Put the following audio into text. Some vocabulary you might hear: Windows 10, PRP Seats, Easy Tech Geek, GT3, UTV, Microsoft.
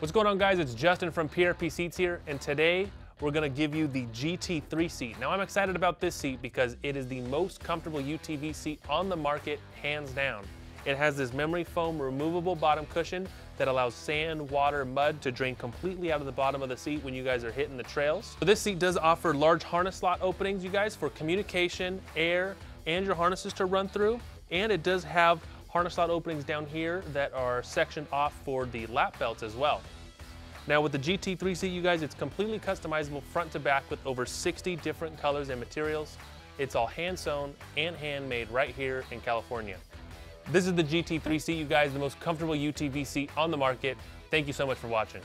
What's going on, guys? It's Justin from PRP Seats here, and today we're gonna give you the GT3 seat. Now, I'm excited about this seat because it is the most comfortable UTV seat on the market, hands down. It has this memory foam removable bottom cushion that allows sand, water, mud to drain completely out of the bottom of the seat when you guys are hitting the trails. So this seat does offer large harness slot openings, you guys, for communication, air, and your harnesses to run through, and it does have harness slot openings down here that are sectioned off for the lap belts as well. Now, with the GT3 seat, you guys, it's completely customizable front to back with over 60 different colors and materials. It's all hand sewn and handmade right here in California. This is the GT3 seat, you guys, the most comfortable UTV seat on the market. Thank you so much for watching.